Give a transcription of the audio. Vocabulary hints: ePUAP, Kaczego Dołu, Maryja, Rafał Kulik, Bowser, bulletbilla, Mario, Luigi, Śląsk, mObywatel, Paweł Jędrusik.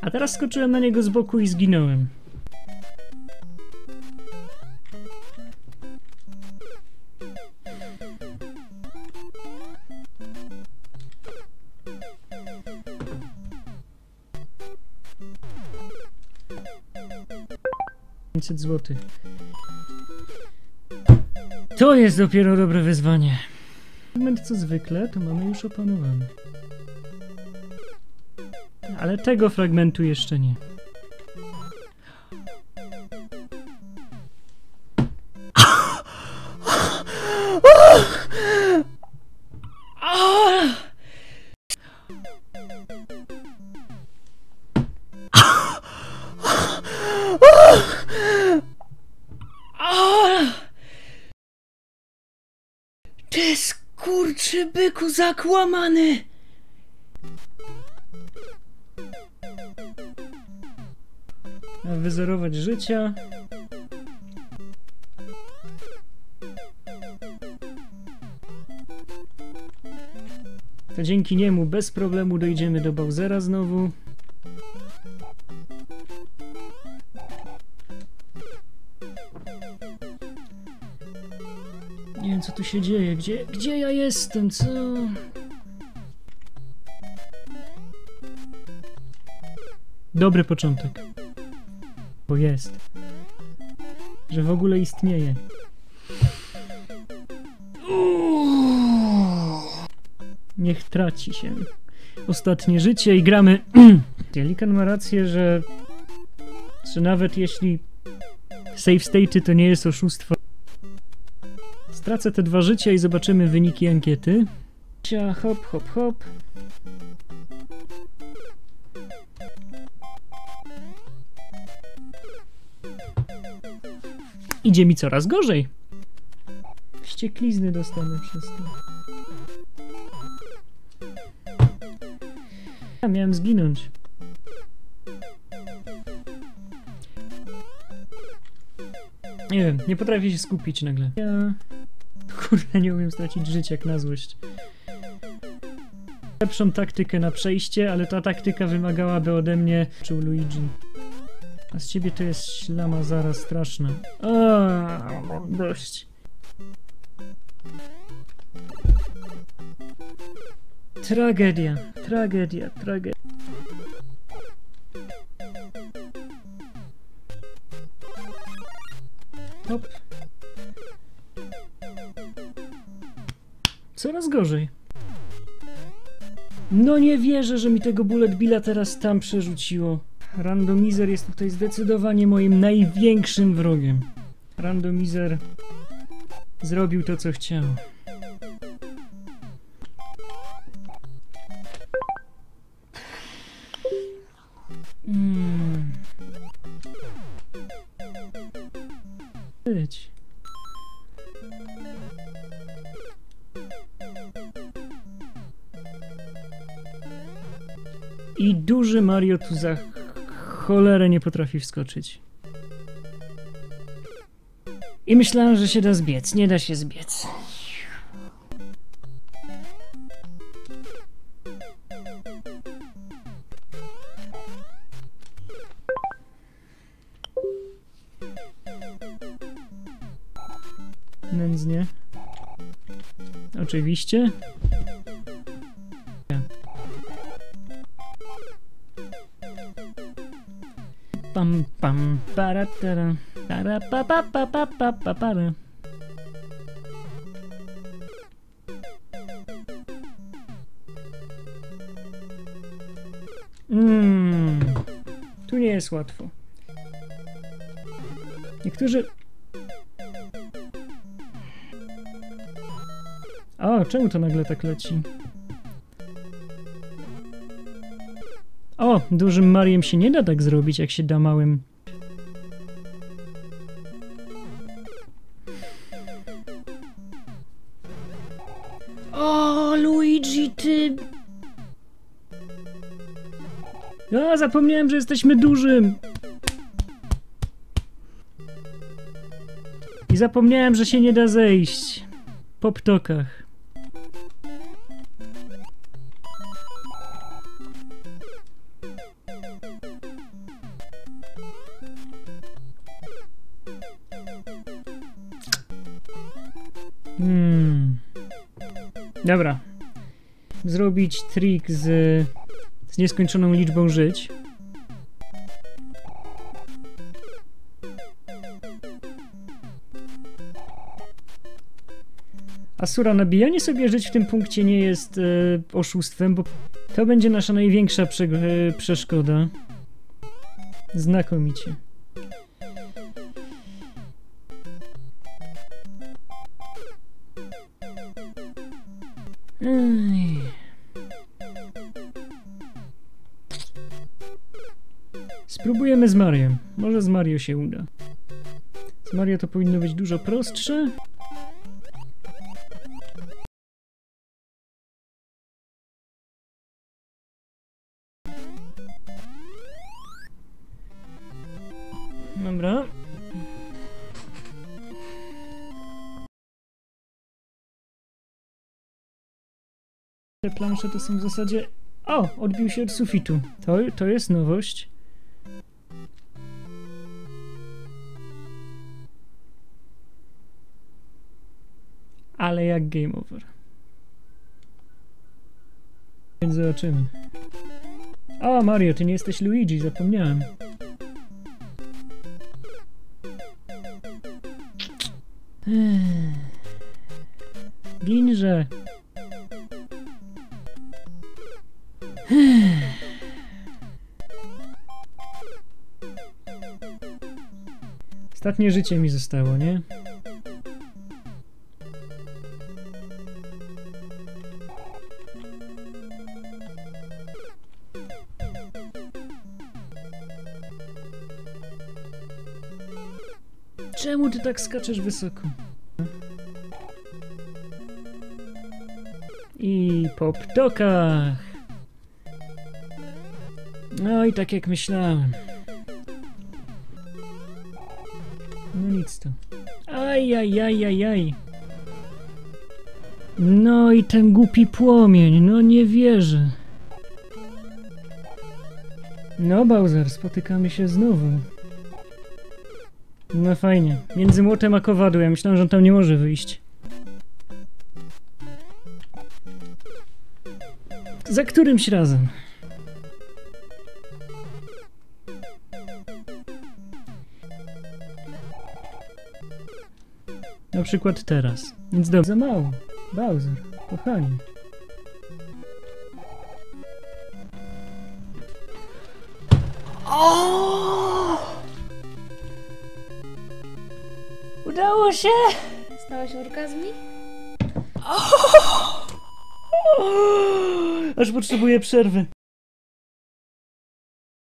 A teraz skoczyłem na niego z boku i zginąłem. Zł. To jest dopiero dobre wyzwanie. Moment co zwykle to mamy już opanowany. Ale tego fragmentu jeszcze nie. Ty skurczy byku zakłamany! Wyzerować życia. To dzięki niemu bez problemu dojdziemy do Bowsera znowu. Nie wiem co tu się dzieje, gdzie ja jestem, co? Dobry początek. Bo jest. Że w ogóle istnieje. Niech traci się ostatnie życie i gramy. Delikan ma rację, że nawet jeśli save state'y to nie jest oszustwo. Stracę te 2 życia i zobaczymy wyniki ankiety. Hop, hop, hop. Idzie mi coraz gorzej. Wścieklizny dostanę przez to. Ja miałem zginąć. Nie wiem, nie potrafię się skupić nagle. Ja... Kurde, nie umiem stracić życia jak na złość. Lepszą taktykę na przejście, ale ta taktyka wymagałaby ode mnie... ...czył Luigi. A z ciebie to jest ślama zaraz straszna. Dość. Tragedia, tragedia, tragedia. Hop. Coraz gorzej. No nie wierzę, że mi tego bulletbilla teraz tam przerzuciło. Randomizer jest tutaj zdecydowanie moim największym wrogiem. Randomizer zrobił to, co chciał. Być. I duży Mario tu za cholerę nie potrafi wskoczyć. I myślałem, że się da zbiec. Nie da się zbiec. Nędznie. Oczywiście. Pam pam para tara tara pa pa pa pa pa pa para. Tu nie jest łatwo. Niektórzy... O, czemu to nagle tak leci? O, dużym Mariem się nie da tak zrobić, jak się da małym. O, Luigi, ty... O, zapomniałem, że jesteśmy dużym! I zapomniałem, że się nie da zejść. Po ptokach. Dobra. Zrobić trik z nieskończoną liczbą żyć. Asura, nabijanie sobie żyć w tym punkcie nie jest oszustwem, bo to będzie nasza największa przeszkoda. Znakomicie. Spróbujemy z Mariem. Może z Mario się uda. Z Mario to powinno być dużo prostsze. Dobra. Te plansze to są w zasadzie... O! Odbił się od sufitu. To jest nowość. Ale jak game over. Więc zobaczymy. O, Mario, ty nie jesteś Luigi, zapomniałem. Ginże. Ostatnie życie mi zostało, nie? Czemu ty tak skaczesz wysoko? I po ptokach! No i tak jak myślałem. No nic to. Ajajajajaj! No i ten głupi płomień, no nie wierzę. No Bowser, spotykamy się znowu. No fajnie. Między młotem a kowadłem. Ja myślałem, że on tam nie może wyjść. Za którymś razem. Na przykład teraz. Nic dobrze. Za mało. Bowser, kochanie. Udało się! Stałaś orgazmi? Aż potrzebuję przerwy.